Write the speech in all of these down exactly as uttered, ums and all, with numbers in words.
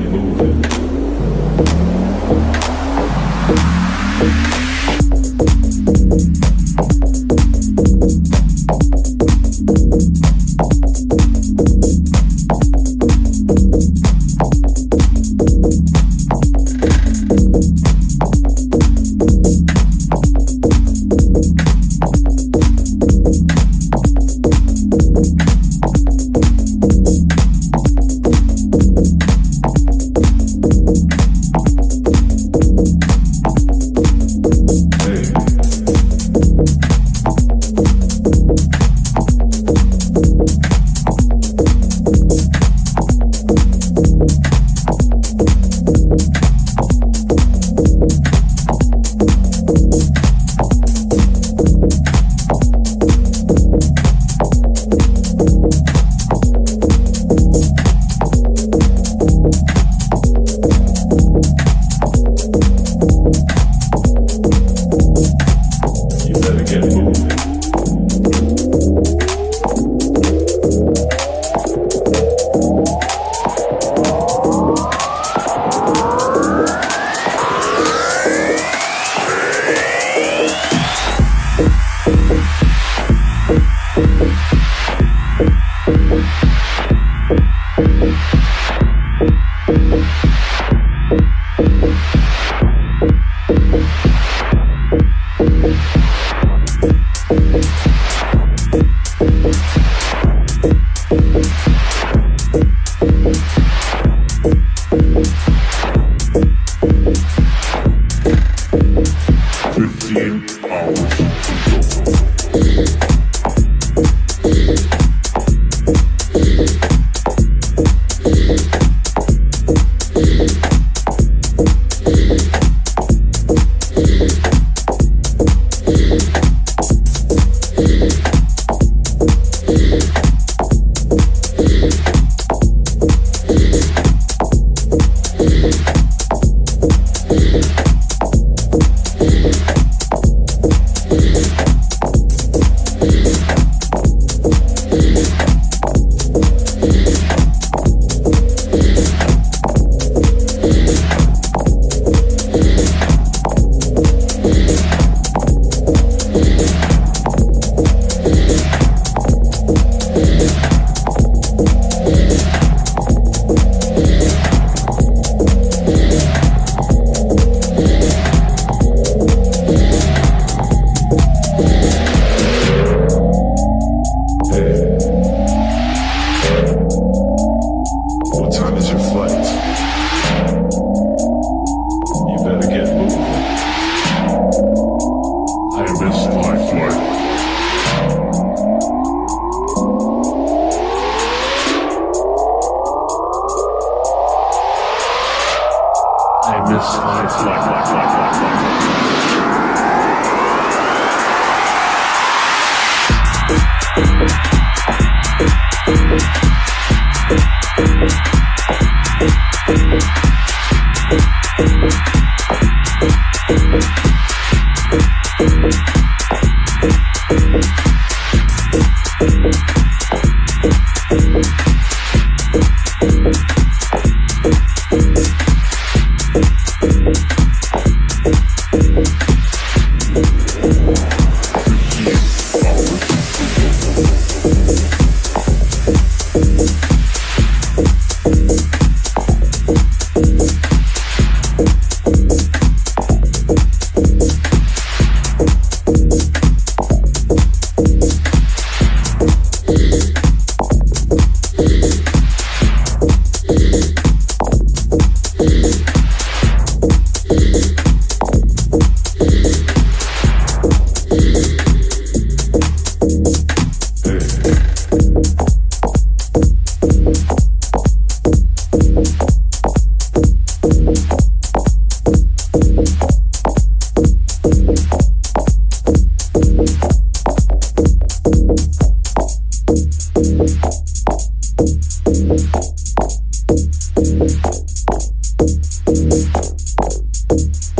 get moving.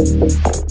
Thank you.